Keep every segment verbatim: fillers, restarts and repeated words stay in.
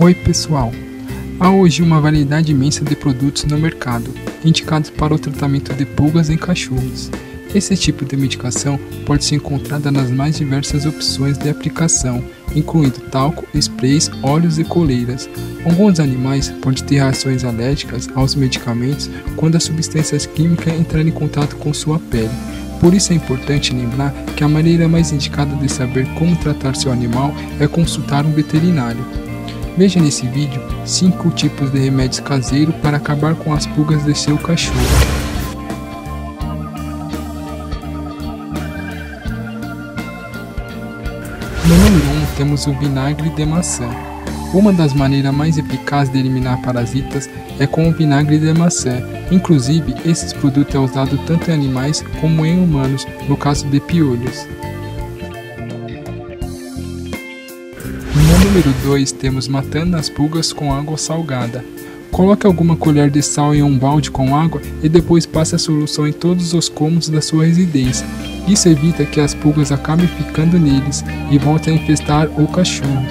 Oi pessoal! Há hoje uma variedade imensa de produtos no mercado, indicados para o tratamento de pulgas em cachorros. Esse tipo de medicação pode ser encontrada nas mais diversas opções de aplicação, incluindo talco, sprays, óleos e coleiras. Alguns animais podem ter reações alérgicas aos medicamentos quando as substâncias químicas entrarem em contato com sua pele. Por isso é importante lembrar que a maneira mais indicada de saber como tratar seu animal é consultar um veterinário. Veja nesse vídeo cinco tipos de remédios caseiros para acabar com as pulgas de seu cachorro. No número um temos o vinagre de maçã. Uma das maneiras mais eficazes de eliminar parasitas é com o vinagre de maçã. Inclusive, esse produto é usado tanto em animais como em humanos, no caso de piolhos. No número dois temos matando as pulgas com água salgada. Coloque alguma colher de sal em um balde com água e depois passe a solução em todos os cômodos da sua residência. Isso evita que as pulgas acabem ficando neles e voltem a infestar o cachorro.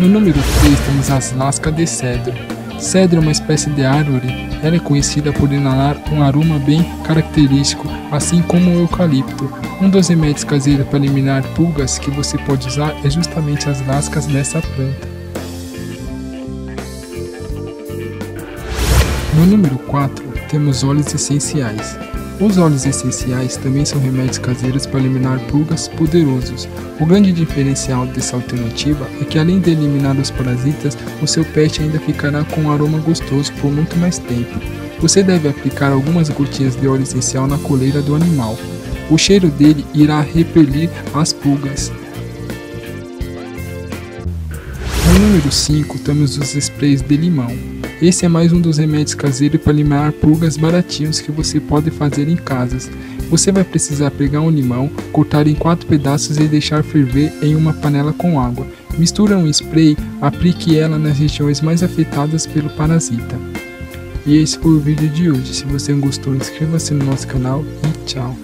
No número três temos as lascas de cedro. Cedro é uma espécie de árvore. Ela é conhecida por inalar um aroma bem característico, assim como o eucalipto. Um dos remédios caseiros para eliminar pulgas que você pode usar é justamente as lascas dessa planta. No número quatro temos óleos essenciais. Os óleos essenciais também são remédios caseiros para eliminar pulgas poderosos. O grande diferencial dessa alternativa é que além de eliminar os parasitas, o seu pet ainda ficará com um aroma gostoso por muito mais tempo. Você deve aplicar algumas gotinhas de óleo essencial na coleira do animal. O cheiro dele irá repelir as pulgas. No número cinco temos os sprays de limão. Esse é mais um dos remédios caseiros para eliminar pulgas baratinhos que você pode fazer em casa. Você vai precisar pegar um limão, cortar em quatro pedaços e deixar ferver em uma panela com água. Misture um spray, aplique ela nas regiões mais afetadas pelo parasita. E esse foi o vídeo de hoje. Se você gostou, inscreva-se no nosso canal e tchau!